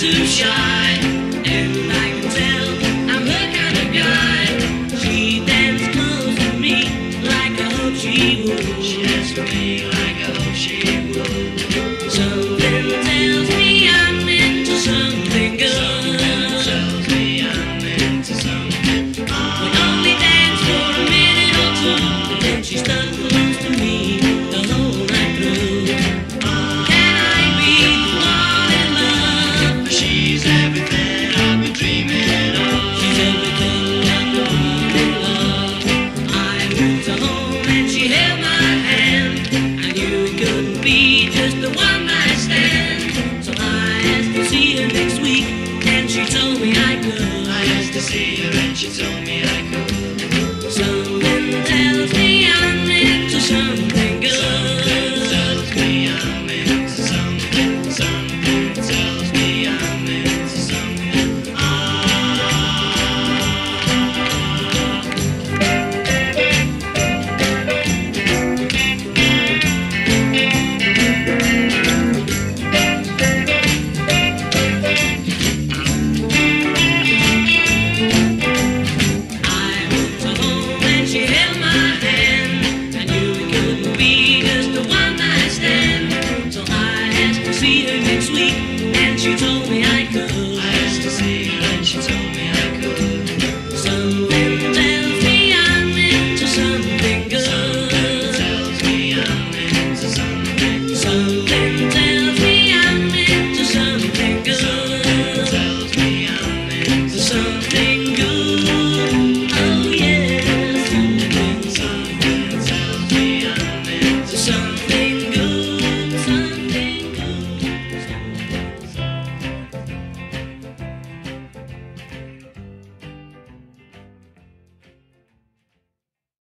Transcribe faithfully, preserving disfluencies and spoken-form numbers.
Too shy, and I can tell I'm her kind of guy. She dances close to me like I hope she would. She dances with me like I hope she would. Something tells me I'm into something good. Something tells me I'm into something good. We only dance for a minute or two, and then she starts to lose to me the whole night through. Can I be the one? She's everything I've been dreaming of. She's everything I've been dreaming of. I moved her home and she held my hand. I knew it couldn't be just a one night stand. So I asked to see her next week, and she told me I could. I asked to see her and she told me I could. Something tells me I'm into something good. Something tells me I'm into something. Something tells me. She told me I could. I asked to see her and she told me I could. Something tells me I'm into something good. Something tells me I'm into something good. Something tells me I'm into something good. Something tells me I'm into something good.